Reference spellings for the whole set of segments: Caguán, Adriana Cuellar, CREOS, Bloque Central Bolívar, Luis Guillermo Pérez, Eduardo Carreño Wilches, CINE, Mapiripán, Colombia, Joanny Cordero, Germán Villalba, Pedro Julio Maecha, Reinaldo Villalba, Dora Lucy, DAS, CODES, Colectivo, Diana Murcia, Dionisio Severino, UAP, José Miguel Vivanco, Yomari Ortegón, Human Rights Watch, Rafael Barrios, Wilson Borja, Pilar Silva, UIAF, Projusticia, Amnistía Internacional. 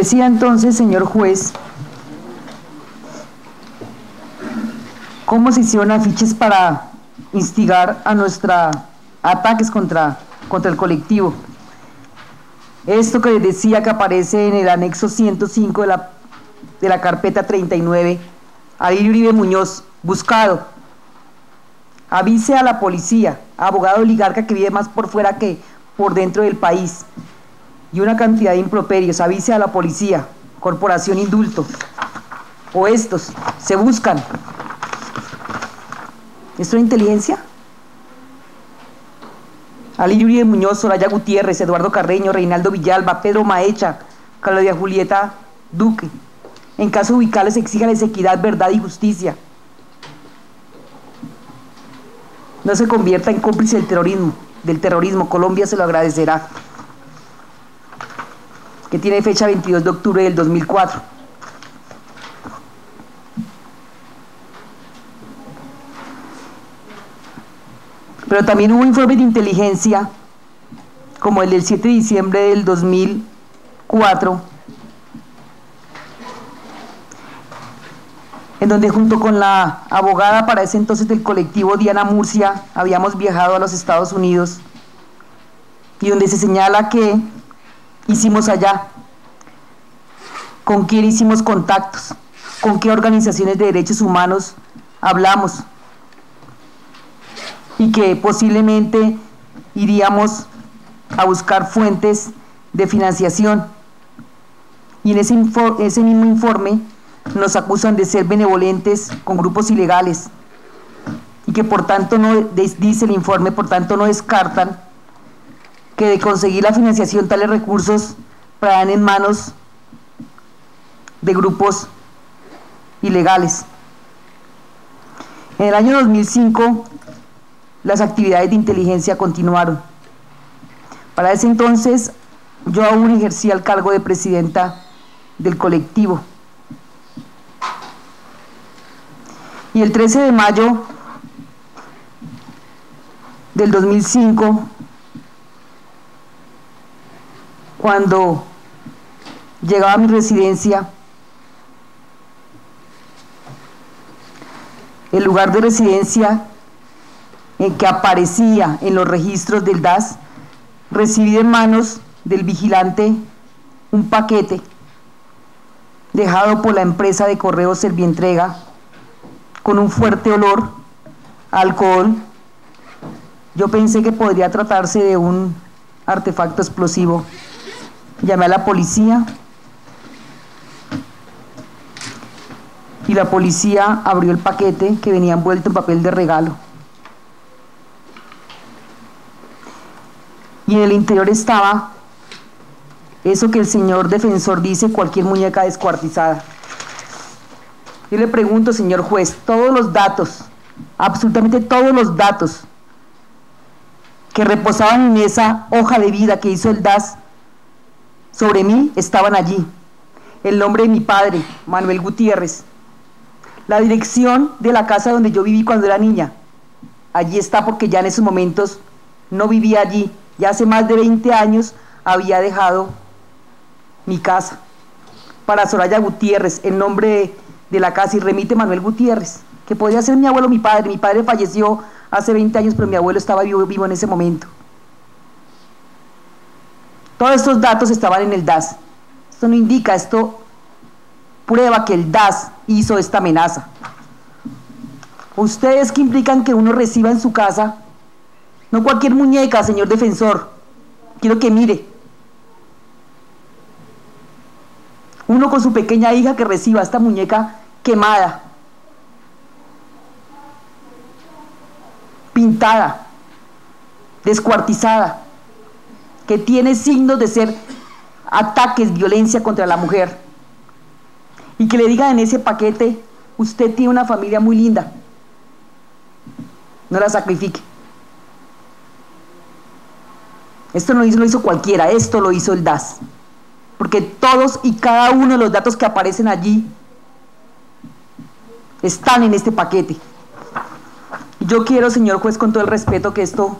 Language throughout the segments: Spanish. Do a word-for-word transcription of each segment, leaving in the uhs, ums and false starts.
Decía entonces, señor juez, cómo se hicieron afiches para instigar a nuestra ataques contra, contra el colectivo. Esto que decía que aparece en el anexo ciento cinco de la, de la carpeta treinta y nueve, Alirio Uribe Muñoz, buscado. Avise a la policía, abogado oligarca que vive más por fuera que por dentro del país. Y una cantidad de improperios. Avise a la policía, corporación indulto. O estos, se buscan. ¿Esto es inteligencia? Alirio Uribe Muñoz, Soraya Gutiérrez, Eduardo Carreño, Reinaldo Villalba, Pedro Maecha, Claudia Julieta Duque. En casos ubicales exíjales equidad, verdad y justicia. No se convierta en cómplice del terrorismo. Del terrorismo, Colombia se lo agradecerá. Que tiene fecha veintidós de octubre del dos mil cuatro. Pero también hubo informes de inteligencia, como el del siete de diciembre del dos mil cuatro, en donde junto con la abogada para ese entonces del colectivo Diana Murcia, habíamos viajado a los Estados Unidos, y donde se señala que hicimos allá, con quién hicimos contactos, con qué organizaciones de derechos humanos hablamos, y que posiblemente iríamos a buscar fuentes de financiación. Y en ese, infor- ese mismo informe nos acusan de ser benevolentes con grupos ilegales y que por tanto, no dice el informe, por tanto no descartan que de conseguir la financiación tales recursos caerán en manos de grupos ilegales. En el año dos mil cinco, las actividades de inteligencia continuaron. Para ese entonces, yo aún ejercía el cargo de presidenta del colectivo. Y el trece de mayo del dos mil cinco, cuando llegaba a mi residencia, el lugar de residencia en que aparecía en los registros del D A S, recibí en manos del vigilante un paquete dejado por la empresa de correo Servientrega con un fuerte olor a alcohol. Yo pensé que podría tratarse de un artefacto explosivo. Llamé a la policía y la policía abrió el paquete que venía envuelto en papel de regalo. Y en el interior estaba eso que el señor defensor dice, cualquier muñeca descuartizada. Yo le pregunto, señor juez, todos los datos, absolutamente todos los datos que reposaban en esa hoja de vida que hizo el D A S sobre mí, estaban allí. El nombre de mi padre, Manuel Gutiérrez. La dirección de la casa donde yo viví cuando era niña. Allí está, porque ya en esos momentos no vivía allí. Ya hace más de veinte años había dejado mi casa. Para Soraya Gutiérrez, el nombre de, de la casa, y remite Manuel Gutiérrez, que podría ser mi abuelo o mi padre. Mi padre falleció hace veinte años, pero mi abuelo estaba vivo, vivo en ese momento. Todos estos datos estaban en el D A S. Esto no indica, esto prueba que el D A S hizo esta amenaza. Ustedes que implican que uno reciba en su casa, no cualquier muñeca, señor defensor. Quiero que mire. Uno con su pequeña hija que reciba esta muñeca quemada, pintada, descuartizada, que tiene signos de ser ataques, violencia contra la mujer. Y que le digan en ese paquete, usted tiene una familia muy linda, no la sacrifique. Esto no lo hizo, lo hizo cualquiera, esto lo hizo el D A S. Porque todos y cada uno de los datos que aparecen allí están en este paquete. Y yo quiero, señor juez, con todo el respeto, que esto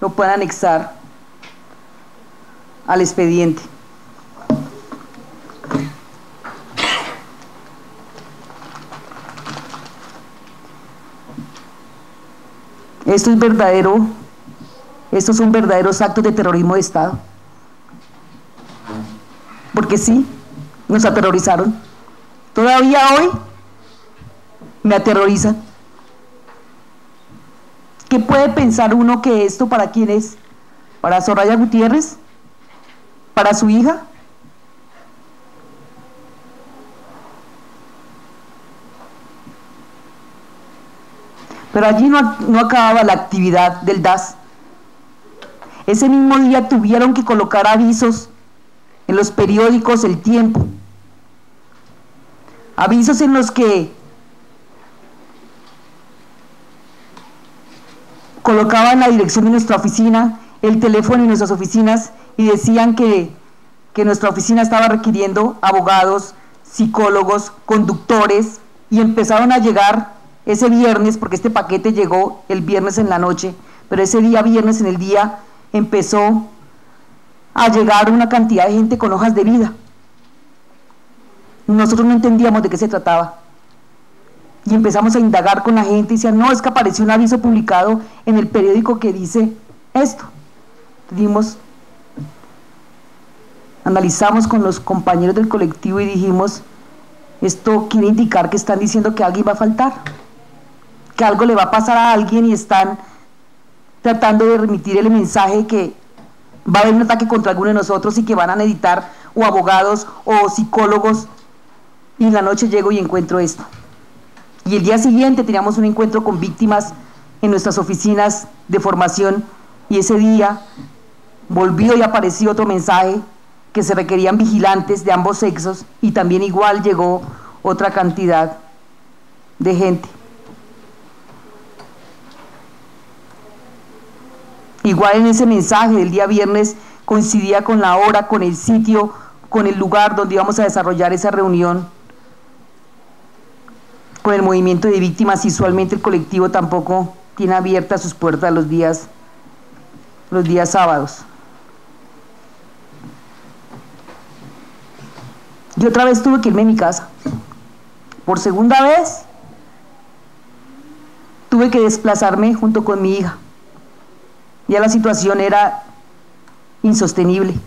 lo pueda anexar al expediente. Esto es verdadero, estos son verdaderos actos de terrorismo de Estado. Porque sí, nos aterrorizaron. Todavía hoy me aterrorizan. ¿Qué puede pensar uno que esto para quién es? ¿Para Soraya Gutiérrez? ¿Para su hija? Pero allí no, no acababa la actividad del D A S. Ese mismo día tuvieron que colocar avisos en los periódicos El Tiempo. Avisos en los que colocaban la dirección de nuestra oficina, el teléfono de nuestras oficinas, y decían que, que nuestra oficina estaba requiriendo abogados, psicólogos, conductores, y empezaron a llegar ese viernes, porque este paquete llegó el viernes en la noche, pero ese día viernes en el día empezó a llegar una cantidad de gente con hojas de vida. Nosotros no entendíamos de qué se trataba. Y empezamos a indagar con la gente y decían, no, es que apareció un aviso publicado en el periódico que dice esto. Dimos, analizamos con los compañeros del colectivo y dijimos, esto quiere indicar que están diciendo que alguien va a faltar, que algo le va a pasar a alguien y están tratando de remitir el mensaje que va a haber un ataque contra alguno de nosotros y que van a necesitar o abogados o psicólogos. Y en la noche llego y encuentro esto. Y el día siguiente teníamos un encuentro con víctimas en nuestras oficinas de formación y ese día volvió y apareció otro mensaje que se requerían vigilantes de ambos sexos y también igual llegó otra cantidad de gente. Igual en ese mensaje del día viernes coincidía con la hora, con el sitio, con el lugar donde íbamos a desarrollar esa reunión. Con el movimiento de víctimas, usualmente el colectivo tampoco tiene abiertas sus puertas los días, los días sábados. Yo otra vez tuve que irme a mi casa. Por segunda vez tuve que desplazarme junto con mi hija. Ya la situación era insostenible.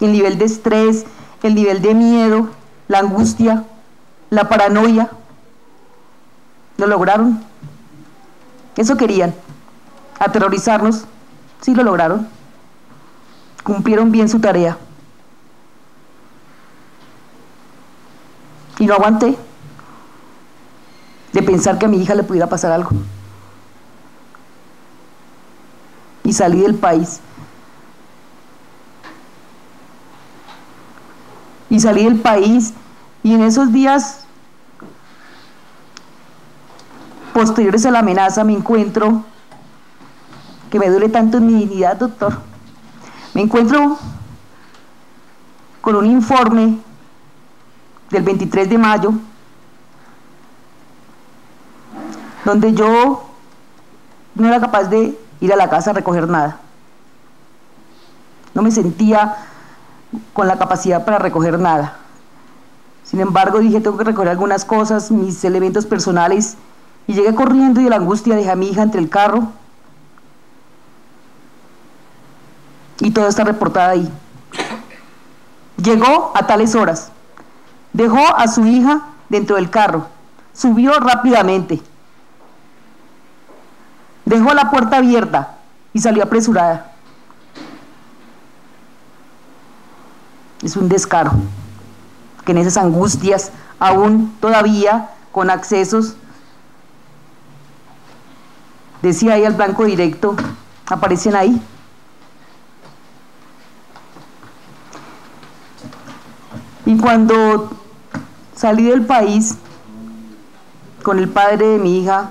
El nivel de estrés, el nivel de miedo, la angustia, la paranoia. Lo lograron. Eso querían, aterrorizarnos. Sí lo lograron. Cumplieron bien su tarea. Y no aguanté de pensar que a mi hija le pudiera pasar algo. Y salí del país. Y salí del país y en esos días posteriores a la amenaza me encuentro, que me duele tanto en mi dignidad, doctor, me encuentro con un informe del veintitrés de mayo, donde yo no era capaz de ir a la casa a recoger nada. No me sentía con la capacidad para recoger nada. Sin embargo, dije, tengo que recoger algunas cosas, mis elementos personales, y llegué corriendo y de la angustia dejé a mi hija entre el carro y todo está reportado ahí. Llegó a tales horas, dejó a su hija dentro del carro, subió rápidamente, dejó la puerta abierta y salió apresurada. Es un descaro que en esas angustias, aún todavía con accesos, decía ahí al blanco directo, aparecen ahí. Y cuando salí del país con el padre de mi hija,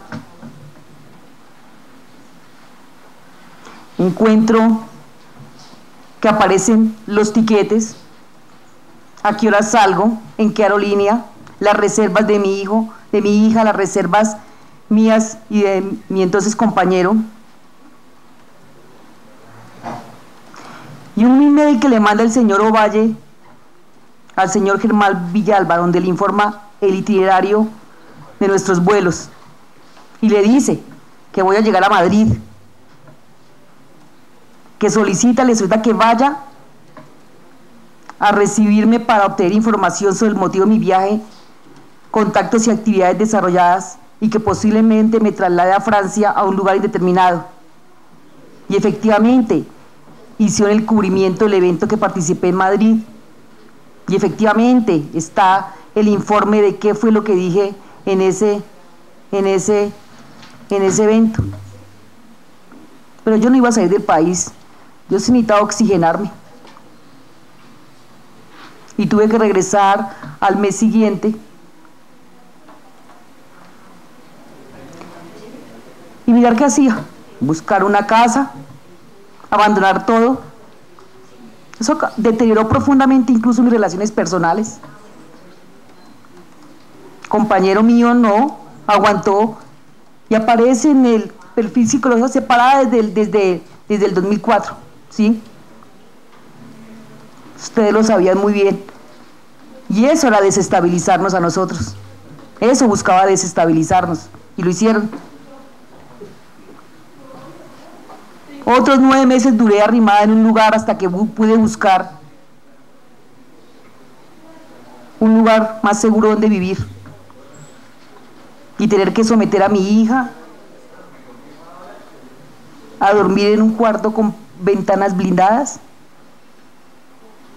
encuentro que aparecen los tiquetes, a qué hora salgo, en qué aerolínea, las reservas de mi hijo, de mi hija, las reservas mías y de mi entonces compañero. Y un email que le manda el señor Ovalle al señor Germán Villalba, donde le informa el itinerario de nuestros vuelos. Y le dice, que voy a llegar a Madrid, que solicita a la ciudad que vaya a recibirme para obtener información sobre el motivo de mi viaje, contactos y actividades desarrolladas, y que posiblemente me traslade a Francia a un lugar indeterminado. Y efectivamente, hicieron el cubrimiento del evento que participé en Madrid, y efectivamente está el informe de qué fue lo que dije en ese, en ese, en ese evento. Pero yo no iba a salir del país, yo sí necesitaba oxigenarme. Y tuve que regresar al mes siguiente. Y mirar qué hacía, buscar una casa, abandonar todo. Eso deterioró profundamente incluso mis relaciones personales. Compañero mío no aguantó y aparece en el perfil psicológico separada desde el, desde, desde el dos mil cuatro, ¿sí? Ustedes lo sabían muy bien. Y eso era desestabilizarnos a nosotros. Eso buscaba desestabilizarnos y lo hicieron. Otros nueve meses duré arrimada en un lugar hasta que pude buscar un lugar más seguro donde vivir y tener que someter a mi hija a dormir en un cuarto con ventanas blindadas,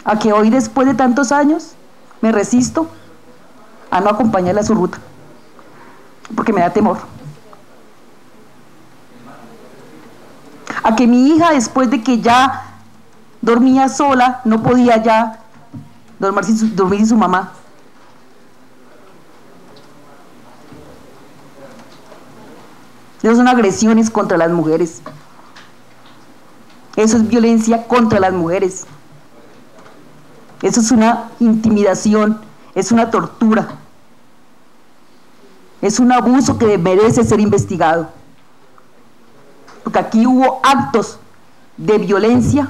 a que hoy después de tantos años me resisto a no acompañarla a su ruta porque me da temor. A que mi hija, después de que ya dormía sola, no podía ya dormir sin su, dormir sin su mamá. Esas son agresiones contra las mujeres. Eso es violencia contra las mujeres. Eso es una intimidación, es una tortura. Es un abuso que merece ser investigado. Porque aquí hubo actos de violencia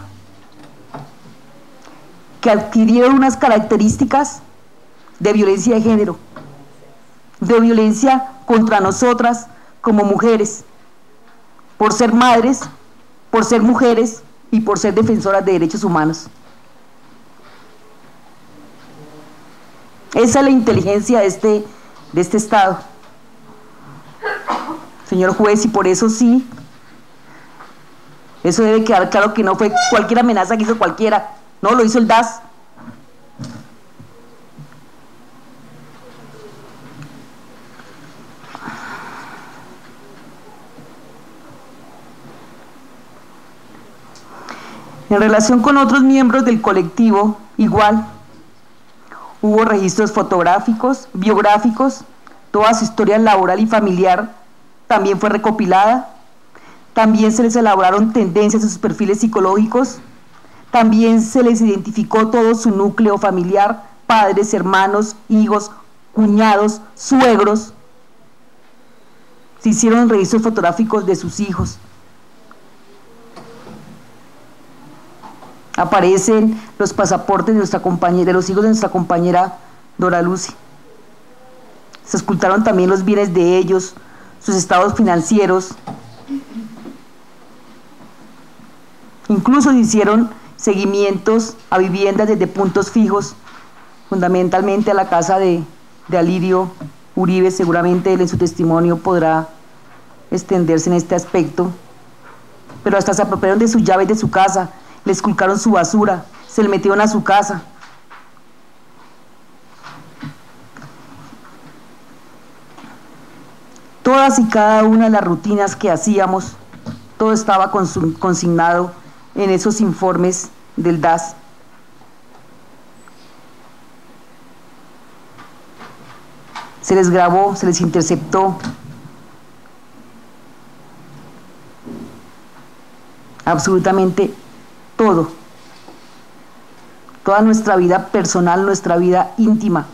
que adquirieron unas características de violencia de género, de violencia contra nosotras como mujeres, por ser madres, por ser mujeres y por ser defensoras de derechos humanos. Esa es la inteligencia de este, de este Estado, señor juez, y por eso sí. Eso debe quedar claro que no fue cualquier amenaza que hizo cualquiera. No, lo hizo el D A S. En relación con otros miembros del colectivo, igual. Hubo registros fotográficos, biográficos. Toda su historia laboral y familiar también fue recopilada. También se les elaboraron tendencias a sus perfiles psicológicos, también se les identificó todo su núcleo familiar, padres, hermanos, hijos, cuñados, suegros. Se hicieron registros fotográficos de sus hijos. Aparecen los pasaportes de, nuestra compañera, de los hijos de nuestra compañera Dora Lucy. Se escrutaron también los bienes de ellos, sus estados financieros. Incluso hicieron seguimientos a viviendas desde puntos fijos, fundamentalmente a la casa de, de Alirio Uribe. Seguramente él en su testimonio podrá extenderse en este aspecto, pero hasta se apropiaron de sus llaves de su casa, le esculcaron su basura, se le metieron a su casa. Todas y cada una de las rutinas que hacíamos, todo estaba consignado en esos informes del D A S. Se les grabó, se les interceptó. Absolutamente todo. Toda nuestra vida personal, nuestra vida íntima.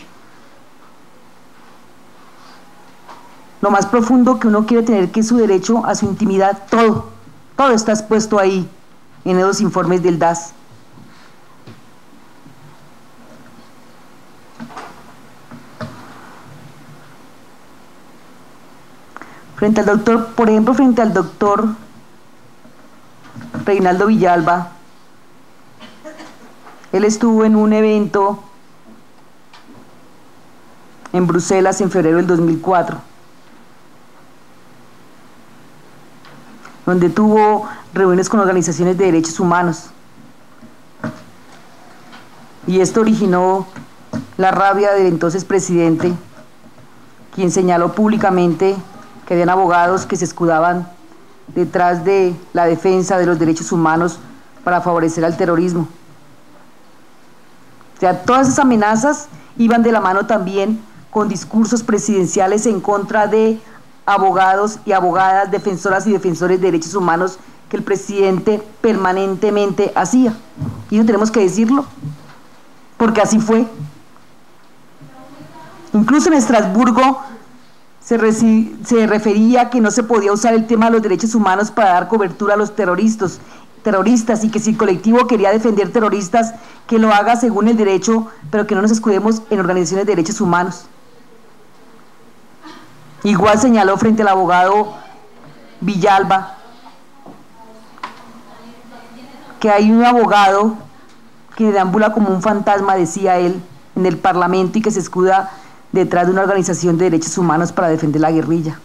Lo más profundo que uno quiere tener, que es su derecho a su intimidad, todo. Todo está expuesto ahí, en esos informes del D A S. frente al doctor, por ejemplo, frente al doctor Reinaldo Villalba. Él estuvo en un evento en Bruselas en febrero del dos mil cuatro, donde tuvo reuniones con organizaciones de derechos humanos. Y esto originó la rabia del entonces presidente, quien señaló públicamente que habían abogados que se escudaban detrás de la defensa de los derechos humanos para favorecer al terrorismo. O sea, todas esas amenazas iban de la mano también con discursos presidenciales en contra de abogados y abogadas, defensoras y defensores de derechos humanos que el presidente permanentemente hacía. Y no tenemos que decirlo, porque así fue. Incluso en Estrasburgo se, se refería a que no se podía usar el tema de los derechos humanos para dar cobertura a los terroristas, terroristas y que si el colectivo quería defender terroristas, que lo haga según el derecho, pero que no nos escudemos en organizaciones de derechos humanos. Igual señaló frente al abogado Villalba que hay un abogado que deambula como un fantasma, decía él, en el Parlamento y que se escuda detrás de una organización de derechos humanos para defender la guerrilla.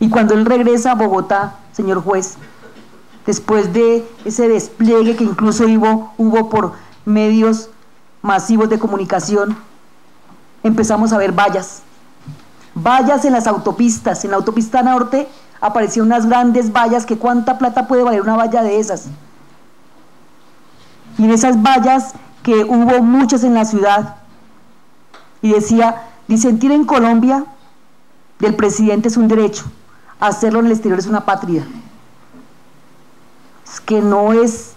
Y cuando él regresa a Bogotá, señor juez, después de ese despliegue que incluso hubo, hubo por medios masivos de comunicación, empezamos a ver vallas. Vallas en las autopistas. En la autopista norte aparecían unas grandes vallas, que cuánta plata puede valer una valla de esas. Y en esas vallas, que hubo muchas en la ciudad, y decía, disentir en Colombia del presidente es un derecho, hacerlo en el exterior es una patria. Es que no es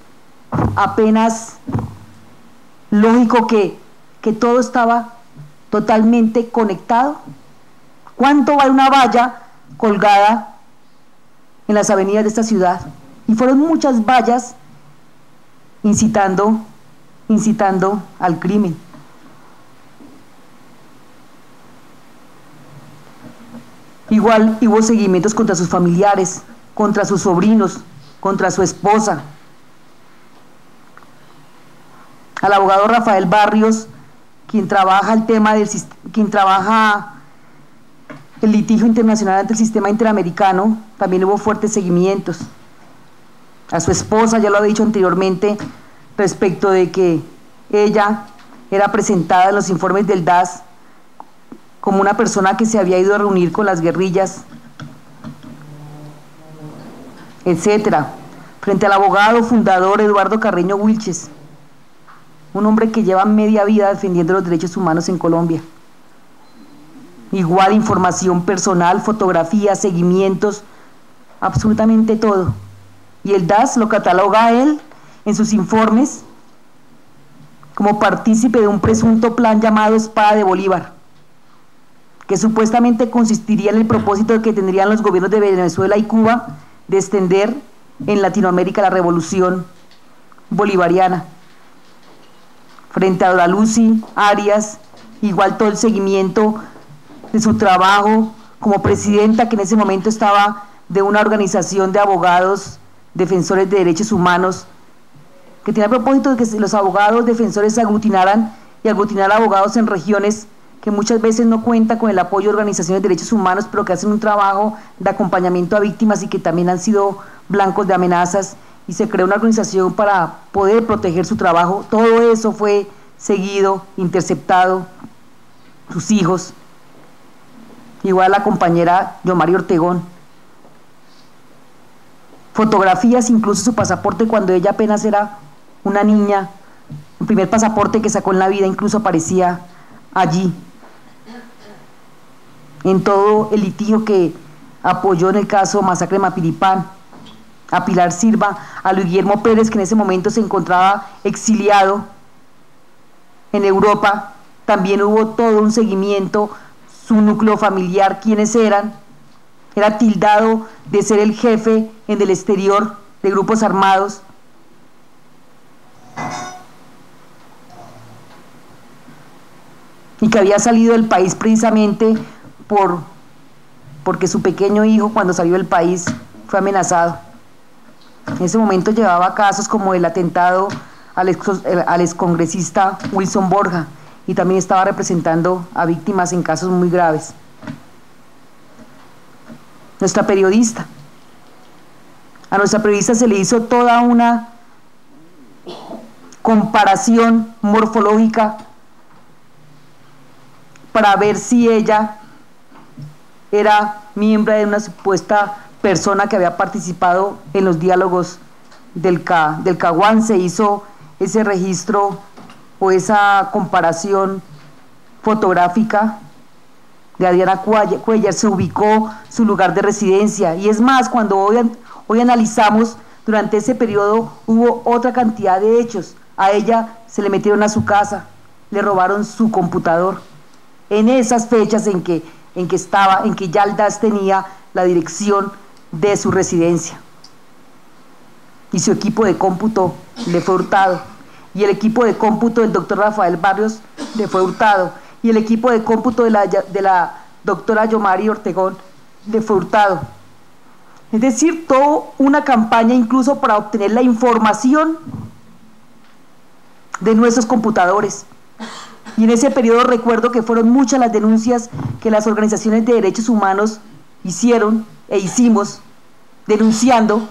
apenas lógico que, que todo estaba totalmente conectado. ¿Cuánto vale una valla colgada en las avenidas de esta ciudad? Y fueron muchas vallas incitando, incitando al crimen. Igual hubo seguimientos contra sus familiares, contra sus sobrinos, contra su esposa. Al abogado Rafael Barrios, quien trabaja el tema del quien trabaja el litigio internacional ante el sistema interamericano, también hubo fuertes seguimientos. A su esposa, ya lo había dicho anteriormente, respecto de que ella era presentada en los informes del D A S como una persona que se había ido a reunir con las guerrillas, etcétera. Frente al abogado fundador Eduardo Carreño Wilches, un hombre que lleva media vida defendiendo los derechos humanos en Colombia. Igual información personal, fotografías, seguimientos, absolutamente todo. Y el D A S lo cataloga a él en sus informes como partícipe de un presunto plan llamado Espada de Bolívar, que supuestamente consistiría en el propósito que tendrían los gobiernos de Venezuela y Cuba de extender en Latinoamérica la revolución bolivariana. Frente a Dora Lucy, Arias, igual todo el seguimiento de su trabajo como presidenta, que en ese momento estaba de una organización de abogados defensores de derechos humanos, que tenía el propósito de que los abogados defensores se aglutinaran y aglutinar abogados en regiones que muchas veces no cuentan con el apoyo de organizaciones de derechos humanos, pero que hacen un trabajo de acompañamiento a víctimas y que también han sido blancos de amenazas, y se creó una organización para poder proteger su trabajo. Todo eso fue seguido, interceptado, sus hijos. Igual la compañera Yomari Ortegón. Fotografías, incluso su pasaporte cuando ella apenas era una niña, el primer pasaporte que sacó en la vida, incluso aparecía allí. En todo el litigio que apoyó en el caso Masacre de Mapiripán, a Pilar Silva, a Luis Guillermo Pérez, que en ese momento se encontraba exiliado en Europa, también hubo todo un seguimiento, su núcleo familiar, quiénes eran, era tildado de ser el jefe en el exterior de grupos armados. Y que había salido del país precisamente por porque su pequeño hijo, cuando salió del país, fue amenazado. En ese momento llevaba casos como el atentado al ex, al excongresista Wilson Borja, y también estaba representando a víctimas en casos muy graves. Nuestra periodista, a nuestra periodista se le hizo toda una comparación morfológica para ver si ella era miembro de una supuesta persona que había participado en los diálogos del, Ca, del Caguán. Se hizo ese registro o esa comparación fotográfica de Adriana Cuellar, se ubicó su lugar de residencia, y es más, cuando hoy, hoy analizamos, durante ese periodo hubo otra cantidad de hechos. A ella se le metieron a su casa, le robaron su computador, en esas fechas en que, en que estaba, en que ya el D A S tenía la dirección de su residencia, y su equipo de cómputo le fue hurtado, y el equipo de cómputo del doctor Rafael Barrios le fue hurtado, y el equipo de cómputo de la, de la doctora Yomari Ortegón le fue hurtado. Es decir, toda una campaña incluso para obtener la información de nuestros computadores. Y en ese periodo recuerdo que fueron muchas las denuncias que las organizaciones de derechos humanos hicieron e hicimos, denunciando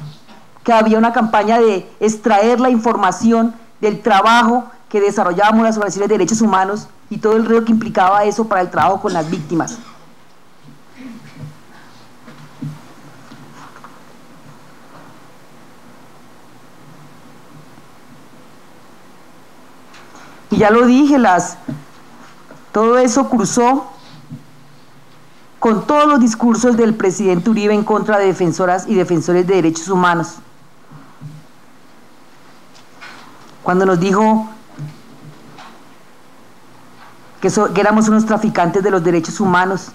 que había una campaña de extraer la información del trabajo que desarrollábamos las organizaciones de derechos humanos y todo el riesgo que implicaba eso para el trabajo con las víctimas. Y ya lo dije, las, todo eso cruzó con todos los discursos del presidente Uribe en contra de defensoras y defensores de derechos humanos. Cuando nos dijo que, so, que éramos unos traficantes de los derechos humanos,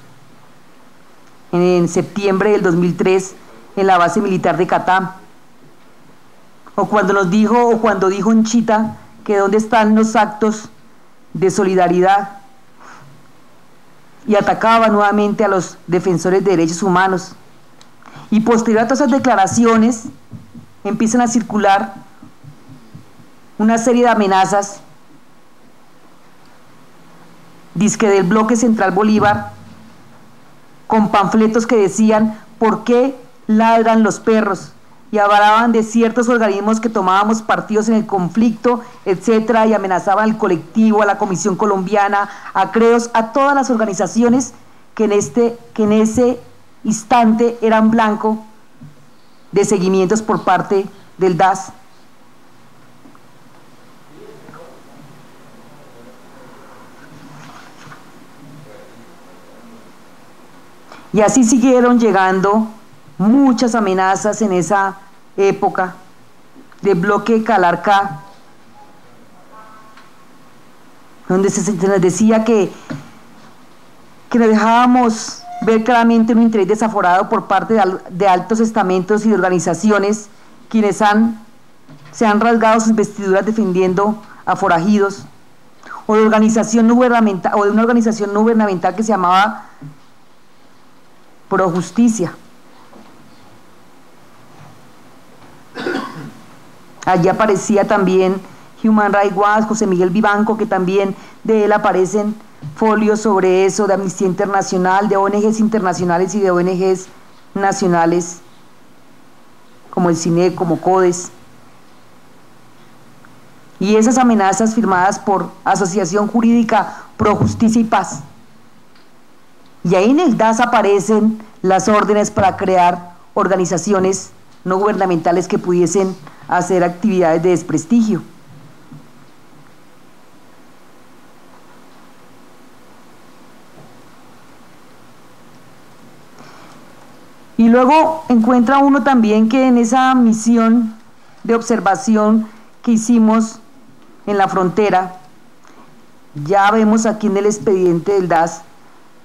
en, en septiembre del dos mil tres en la base militar de Catán, o cuando nos dijo, o cuando dijo en Chita, que dónde están los actos de solidaridad, y atacaba nuevamente a los defensores de derechos humanos. Y posterior a todas esas declaraciones empiezan a circular una serie de amenazas, dizque del Bloque Central Bolívar, con panfletos que decían ¿por qué ladran los perros?, y hablaban de ciertos organismos que tomábamos partidos en el conflicto, etcétera, y amenazaban al colectivo, a la Comisión Colombiana, a CREOS, a todas las organizaciones que en, este, que en ese instante eran blanco de seguimientos por parte del D A S. Y así siguieron llegando muchas amenazas en esa época de Bloque Calarcá, donde se nos decía que, que nos dejábamos ver claramente un interés desaforado por parte de, de altos estamentos y de organizaciones quienes han, se han rasgado sus vestiduras defendiendo a forajidos, o de, organización no gubernamental, o de una organización no gubernamental que se llamaba Projusticia. Allí aparecía también Human Rights Watch, José Miguel Vivanco, que también de él aparecen folios sobre eso, de Amnistía Internacional, de O N Ges internacionales y de O N Ges nacionales, como el CINE, como CODES. Y esas amenazas firmadas por Asociación Jurídica Pro Justicia y Paz. Y ahí en el D A S aparecen las órdenes para crear organizaciones no gubernamentales que pudiesen hacer actividades de desprestigio. Y luego encuentra uno también que en esa misión de observación que hicimos en la frontera, ya vemos aquí en el expediente del D A S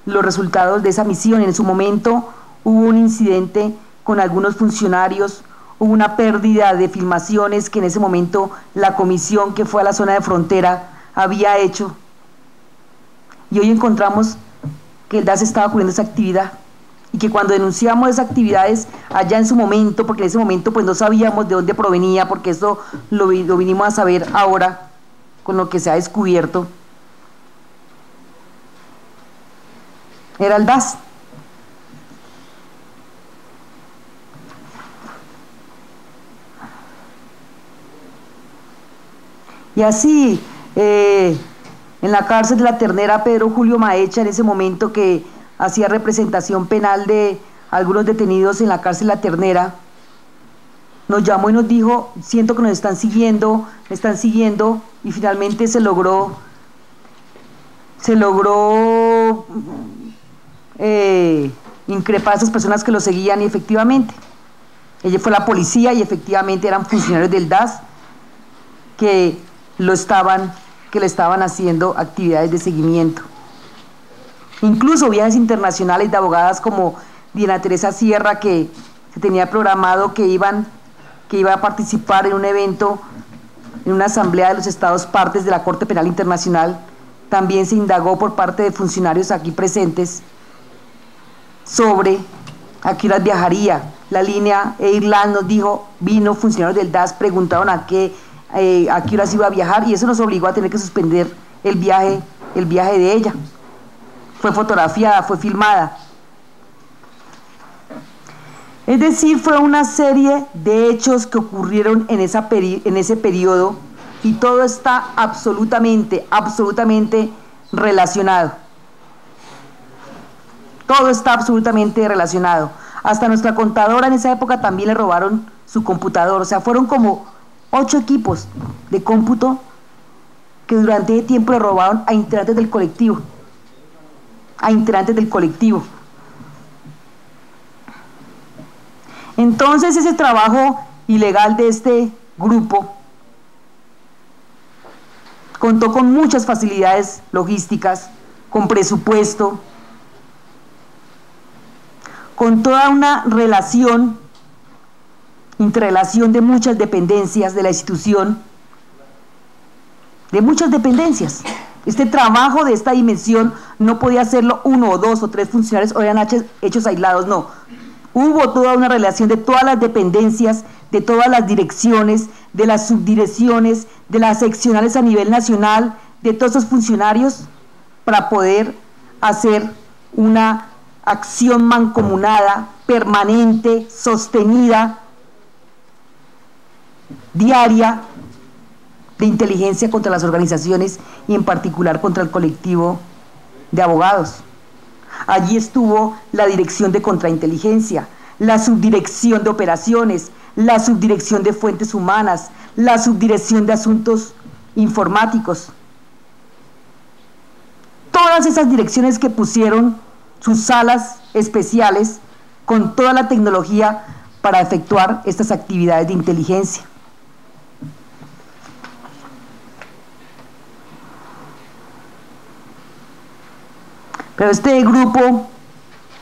los resultados de esa misión. En su momento hubo un incidente con algunos funcionarios, hubo una pérdida de filmaciones que en ese momento la comisión que fue a la zona de frontera había hecho, y hoy encontramos que el D A S estaba cubriendo esa actividad y y que cuando denunciamos esas actividades allá en su momento, porque en ese momento pues no sabíamos de dónde provenía, porque eso lo, lo vinimos a saber ahora con lo que se ha descubierto, era el D A S. Y así, eh, en la cárcel de La Ternera, Pedro Julio Maecha, en ese momento que hacía representación penal de algunos detenidos en la cárcel de La Ternera, nos llamó y nos dijo, siento que nos están siguiendo, me están siguiendo, y finalmente se logró, se logró eh, increpar a esas personas que lo seguían, y efectivamente, ella fue la policía y efectivamente eran funcionarios del D A S que lo estaban, que le estaban haciendo actividades de seguimiento. Incluso viajes internacionales de abogadas como Diana Teresa Sierra, que se tenía programado que iban, que iba a participar en un evento, en una asamblea de los estados partes de la Corte Penal Internacional, también se indagó por parte de funcionarios aquí presentes sobre a qué horas viajaría. La línea Airland nos dijo, vino funcionarios del D A S, preguntaron a qué Eh, a qué horas iba a viajar, y eso nos obligó a tener que suspender el viaje, el viaje de ella. Fue fotografiada, fue filmada. Es decir, fue una serie de hechos que ocurrieron en, esa peri en ese periodo, y todo está absolutamente, absolutamente relacionado. Todo está absolutamente relacionado. Hasta nuestra contadora en esa época también le robaron su computador, o sea, fueron como ocho equipos de cómputo que durante ese tiempo le robaron a integrantes del colectivo, a integrantes del colectivo. Entonces ese trabajo ilegal de este grupo contó con muchas facilidades logísticas, con presupuesto, con toda una relación, interrelación de muchas dependencias de la institución, de muchas dependencias. Este trabajo de esta dimensión no podía hacerlo uno o dos o tres funcionarios o eran hechos aislados, no. Hubo toda una relación de todas las dependencias, de todas las direcciones, de las subdirecciones, de las seccionales a nivel nacional, de todos esos funcionarios, para poder hacer una acción mancomunada, permanente, sostenida, diaria, de inteligencia contra las organizaciones y en particular contra el colectivo de abogados. Allí estuvo la dirección de contrainteligencia, la subdirección de operaciones, la subdirección de fuentes humanas, la subdirección de asuntos informáticos. Todas esas direcciones que pusieron sus salas especiales con toda la tecnología para efectuar estas actividades de inteligencia. Pero este grupo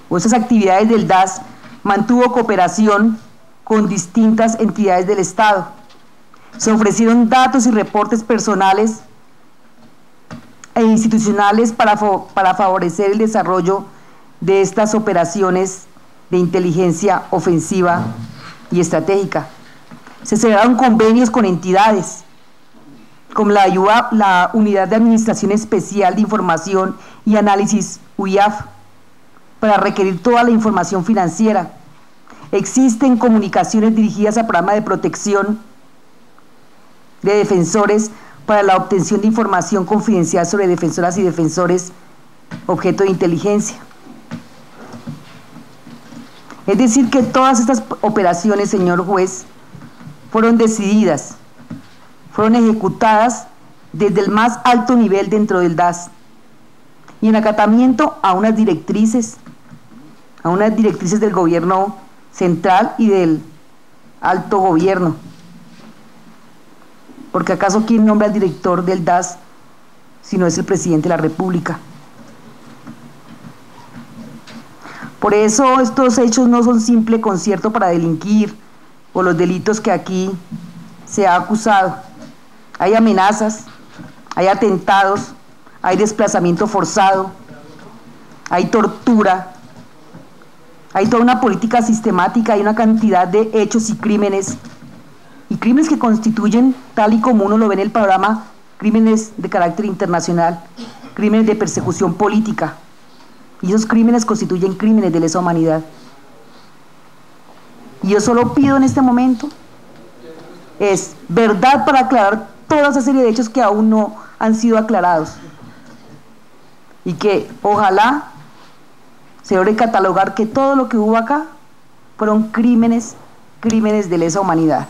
o esas actividades del D A S mantuvo cooperación con distintas entidades del Estado. Se ofrecieron datos y reportes personales e institucionales para, para favorecer el desarrollo de estas operaciones de inteligencia ofensiva y estratégica. Se cerraron convenios con entidades, como la U A P, la Unidad de Administración Especial de Información y Análisis, U I A F, para requerir toda la información financiera. Existen comunicaciones dirigidas a programas de protección de defensores para la obtención de información confidencial sobre defensoras y defensores objeto de inteligencia. Es decir, que todas estas operaciones, señor juez, fueron decididas, fueron ejecutadas desde el más alto nivel dentro del D A S y en acatamiento a unas directrices, a unas directrices del gobierno central y del alto gobierno. Porque acaso ¿quién nombra al director del D A S si no es el presidente de la República? Por eso estos hechos no son simple concierto para delinquir o los delitos que aquí se ha acusado. Hay amenazas, hay atentados, hay desplazamiento forzado, hay tortura, Hay toda una política sistemática, hay una cantidad de hechos y crímenes, y crímenes que constituyen, tal y como uno lo ve en el panorama, crímenes de carácter internacional, crímenes de persecución política, y esos crímenes constituyen crímenes de lesa humanidad. Y yo solo pido en este momento, es verdad para aclarar toda esa serie de hechos que aún no han sido aclarados, y que ojalá se logre catalogar que todo lo que hubo acá fueron crímenes, crímenes de lesa humanidad.